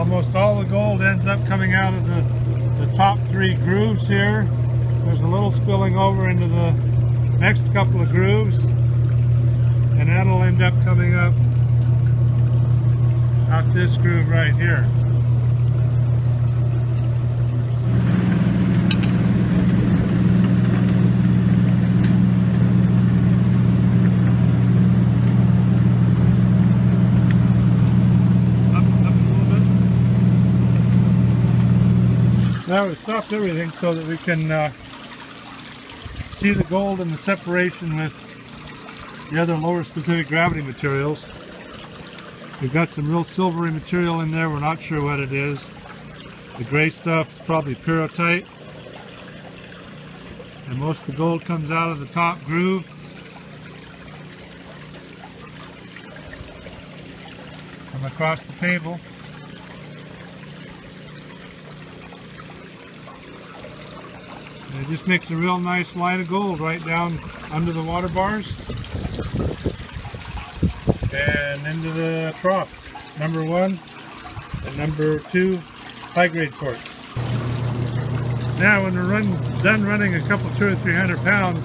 Almost all the gold ends up coming out of the top three grooves here. There's a little spilling over into the next couple of grooves, and that'll end up coming up out this groove right here. Now we've stopped everything so that we can see the gold and the separation with the other lower specific gravity materials. We've got some real silvery material in there. We're not sure what it is. The gray stuff is probably pyrotite. And most of the gold comes out of the top groove. Come across the table. It just makes a real nice line of gold right down under the water bars and into the trough. Number one and number two high-grade quartz. Now when we're done running a couple 200 or 300 pounds,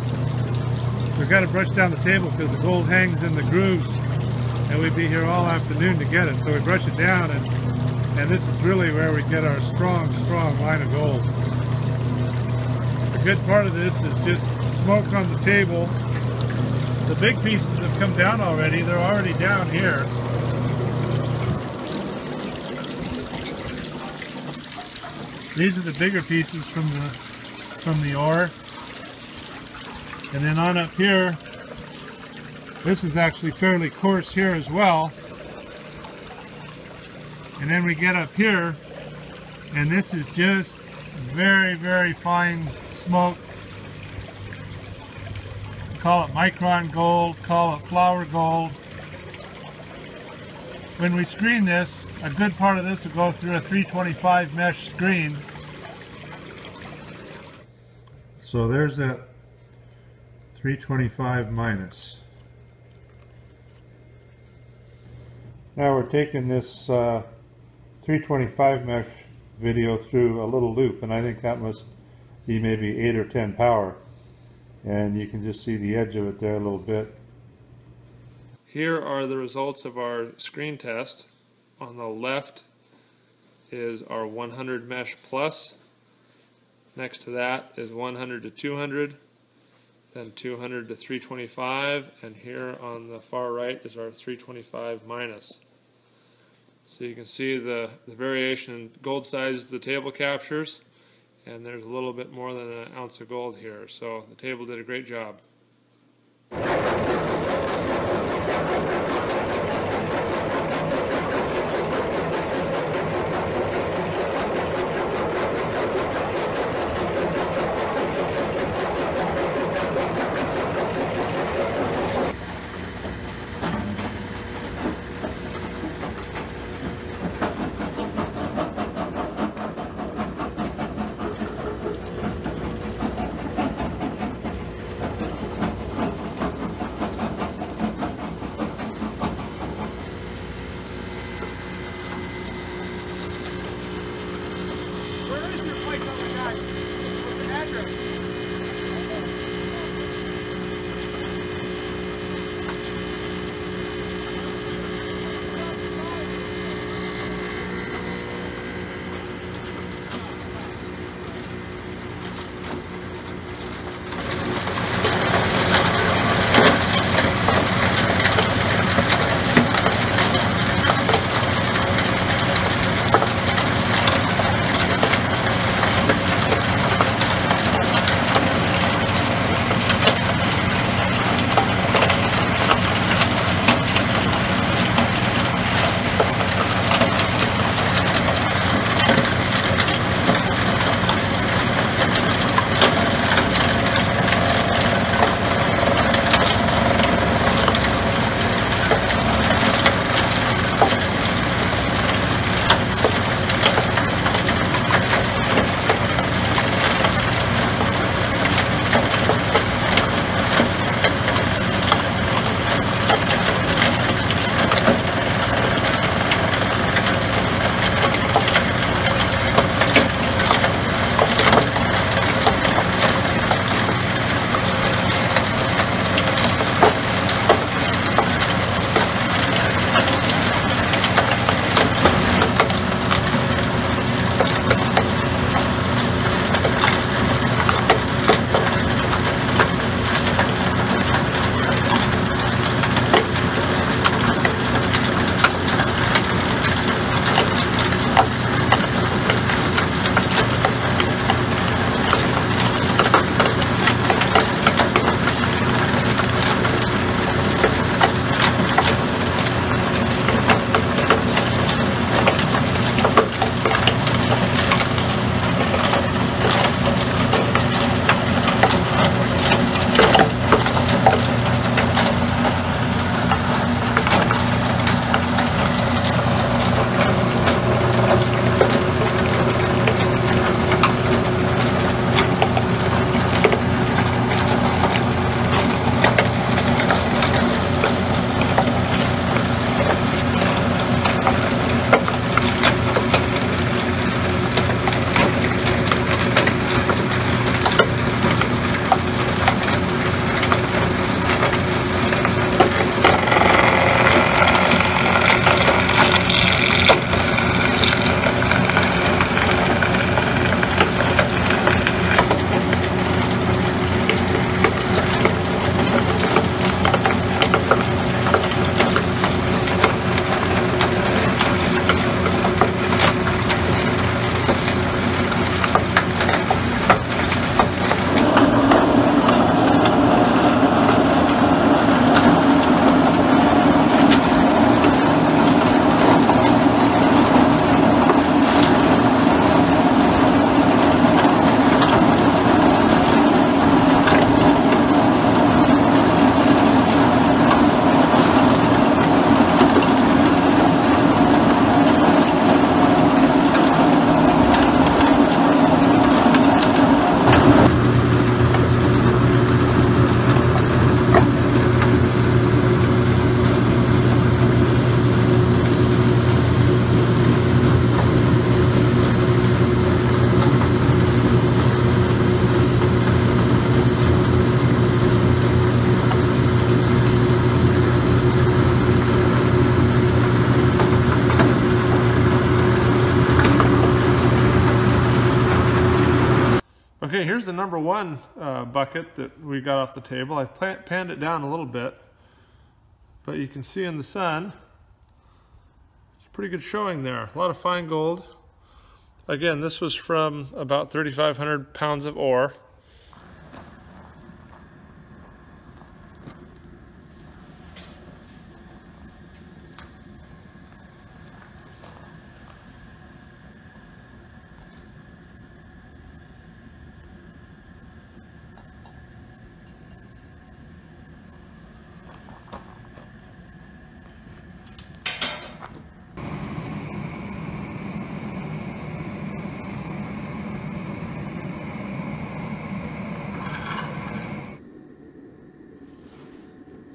we've got to brush down the table because the gold hangs in the grooves and we'd be here all afternoon to get it. So we brush it down and this is really where we get our strong line of gold. Good part of this is just smoke on the table. The big pieces have come down already. They're already down here. These are the bigger pieces from the ore. And then on up here, this is actually fairly coarse here as well. And then we get up here, and this is just very, very fine smoke. Call it micron gold, call it flower gold. When we screen this, a good part of this will go through a 325 mesh screen. So there's that 325 minus. Now we're taking this 325 mesh video through a little loop, and I think that must be maybe 8 or 10 power, and you can just see the edge of it there a little bit. Here are the results of our screen test. On the left is our 100 mesh plus, next to that is 100 to 200, then 200 to 325, and here on the far right is our 325 minus. So you can see the variation in gold size the table captures, and there's a little bit more than an ounce of gold here. So the table did a great job. Okay, here's the number one bucket that we got off the table. I've panned it down a little bit, but you can see in the sun, it's a pretty good showing there. A lot of fine gold. Again, this was from about 3,500 pounds of ore.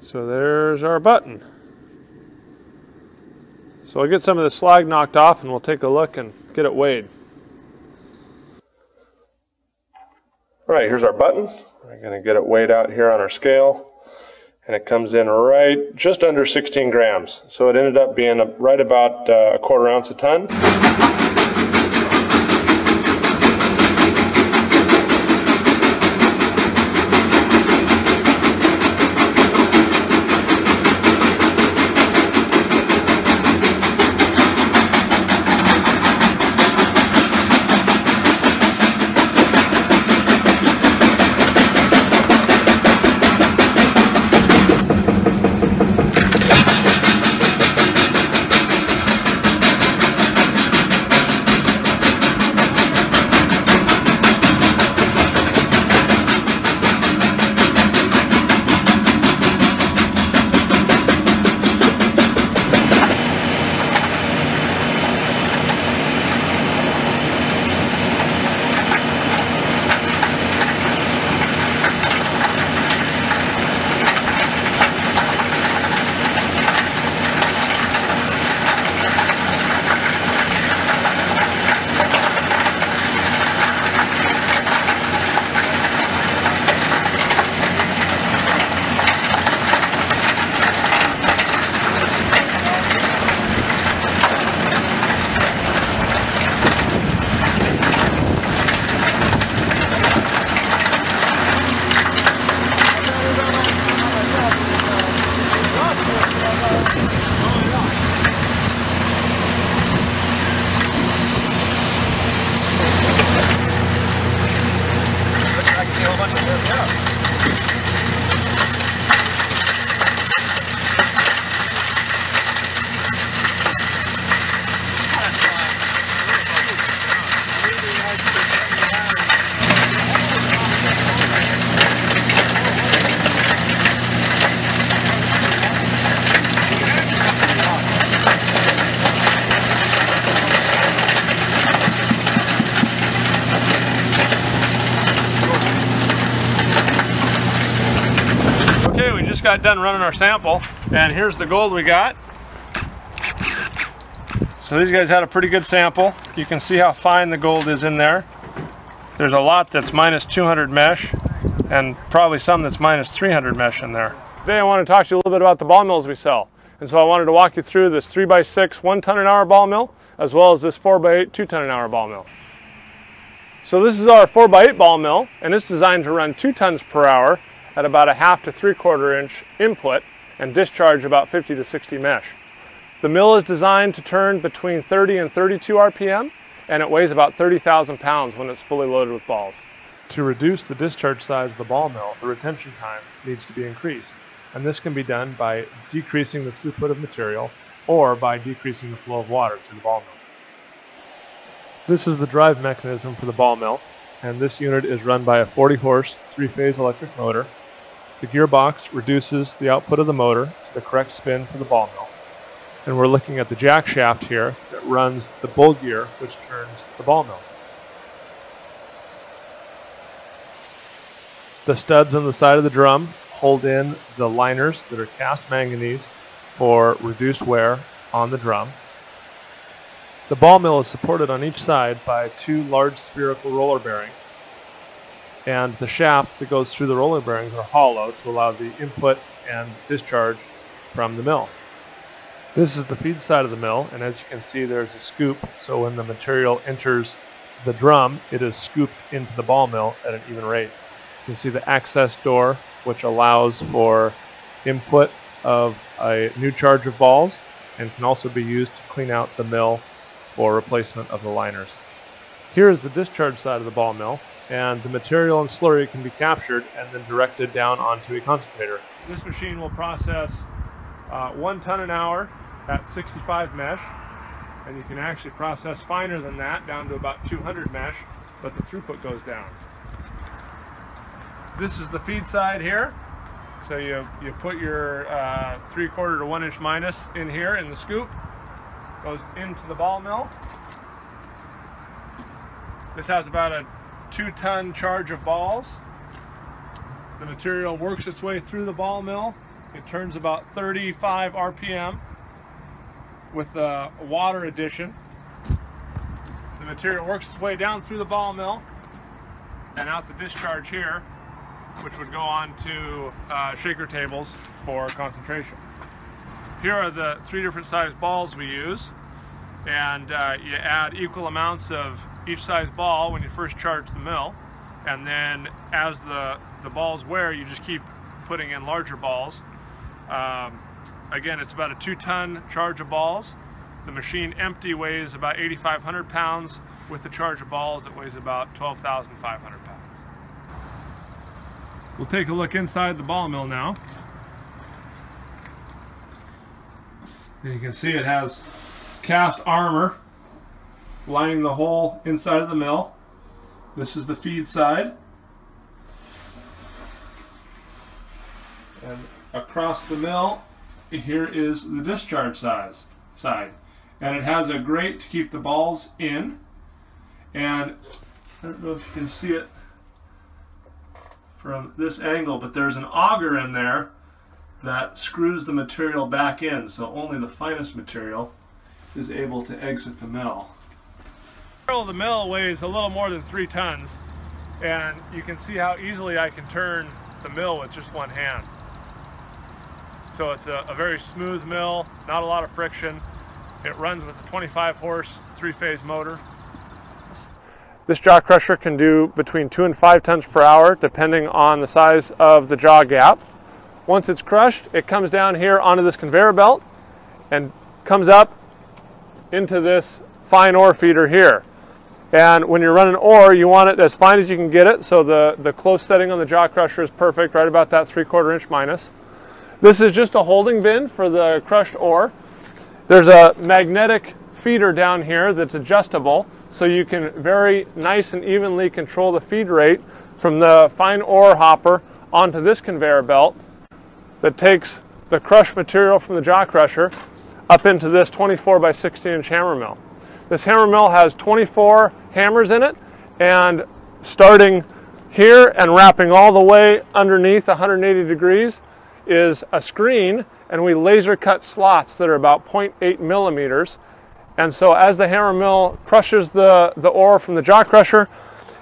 So there's our button. So I'll get some of the slag knocked off and we'll take a look and get it weighed. All right, here's our button. I'm gonna get it weighed out here on our scale. And it comes in right just under 16 grams. So it ended up being right about a quarter ounce a ton. Got done running our sample, and here's the gold we got. So these guys had a pretty good sample. You can see how fine the gold is in there. There's a lot that's minus 200 mesh, and probably some that's minus 300 mesh in there. Today I want to talk to you a little bit about the ball mills we sell, and so I wanted to walk you through this 3x6 1-ton-an-hour ball mill, as well as this 4x8 2-ton-an-hour ball mill. So this is our 4x8 ball mill, and it's designed to run 2 tons per hour at about a 1/2 to 3/4 inch input and discharge about 50 to 60 mesh. The mill is designed to turn between 30 and 32 RPM, and it weighs about 30,000 pounds when it's fully loaded with balls. To reduce the discharge size of the ball mill, the retention time needs to be increased, and this can be done by decreasing the throughput of material or by decreasing the flow of water through the ball mill. This is the drive mechanism for the ball mill, and this unit is run by a 40-horse 3-phase electric motor. The gearbox reduces the output of the motor to the correct spin for the ball mill. And we're looking at the jack shaft here that runs the bull gear, which turns the ball mill. The studs on the side of the drum hold in the liners that are cast manganese for reduced wear on the drum. The ball mill is supported on each side by 2 large spherical roller bearings, and the shaft that goes through the roller bearings are hollow to allow the input and discharge from the mill. This is the feed side of the mill, and as you can see, there's a scoop, so when the material enters the drum, it is scooped into the ball mill at an even rate. You can see the access door, which allows for input of a new charge of balls and can also be used to clean out the mill for replacement of the liners. Here is the discharge side of the ball mill, and the material and slurry can be captured and then directed down onto a concentrator. This machine will process 1 ton an hour at 65 mesh, and you can actually process finer than that down to about 200 mesh, but the throughput goes down. This is the feed side here. So you put your 3/4 to 1 inch minus in here in the scoop, goes into the ball mill. This has about a 2 ton charge of balls. The material works its way through the ball mill. It turns about 35 RPM with a water addition. The material works its way down through the ball mill and out the discharge here, which would go on to shaker tables for concentration. Here are the 3 different size balls we use, and you add equal amounts of each size ball when you first charge the mill, and then as the balls wear, you just keep putting in larger balls. Again, it's about a 2 ton charge of balls. The machine empty weighs about 8,500 pounds. With the charge of balls, it weighs about 12,500 pounds. We'll take a look inside the ball mill now. And you can see it has cast armor lining the whole inside of the mill. This is the feed side. And across the mill, here is the discharge side. And it has a grate to keep the balls in. And I don't know if you can see it from this angle, but there's an auger in there that screws the material back in, so only the finest material is able to exit the mill. The mill weighs a little more than 3 tons, and you can see how easily I can turn the mill with just 1 hand. So it's a very smooth mill, not a lot of friction. It runs with a 25 horse 3-phase motor. This jaw crusher can do between 2 and 5 tons per hour, depending on the size of the jaw gap. Once it's crushed, it comes down here onto this conveyor belt and comes up into this fine ore feeder here. And when you're running ore, you want it as fine as you can get it, so the close setting on the jaw crusher is perfect, right about that 3/4 inch minus. This is just a holding bin for the crushed ore. There's a magnetic feeder down here that's adjustable, so you can very nice and evenly control the feed rate from the fine ore hopper onto this conveyor belt that takes the crushed material from the jaw crusher up into this 24 by 16 inch hammer mill. This hammer mill has 24 hammers in it, and starting here and wrapping all the way underneath 180 degrees is a screen, and we laser cut slots that are about 0.8 millimeters. And so as the hammer mill crushes the ore from the jaw crusher,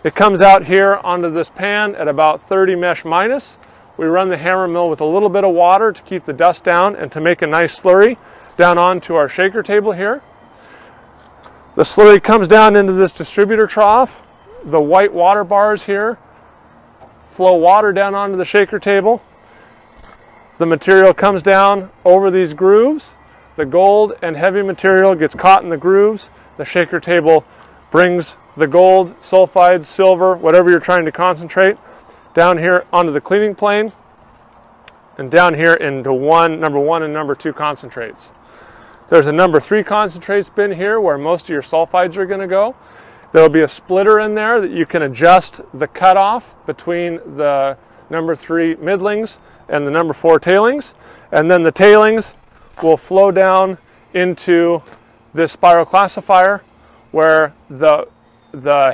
it comes out here onto this pan at about 30 mesh minus. We run the hammer mill with a little bit of water to keep the dust down and to make a nice slurry down onto our shaker table here. The slurry comes down into this distributor trough. The white water bars here flow water down onto the shaker table. The material comes down over these grooves. The gold and heavy material gets caught in the grooves. The shaker table brings the gold, sulfides, silver, whatever you're trying to concentrate, down here onto the cleaning plane, and down here into number 1 and number 2 concentrates. There's a number 3 concentrates bin here where most of your sulfides are going to go. There'll be a splitter in there that you can adjust the cutoff between the number 3 middlings and the number 4 tailings, and then the tailings will flow down into this spiral classifier where the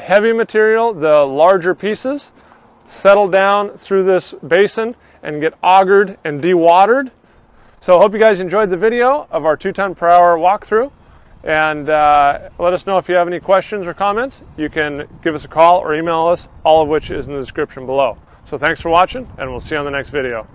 heavy material, the larger pieces, settle down through this basin and get augered and dewatered. So I hope you guys enjoyed the video of our 2 ton per hour walkthrough, and let us know if you have any questions or comments. You can give us a call or email us, all of which is in the description below. So thanks for watching, and we'll see you on the next video.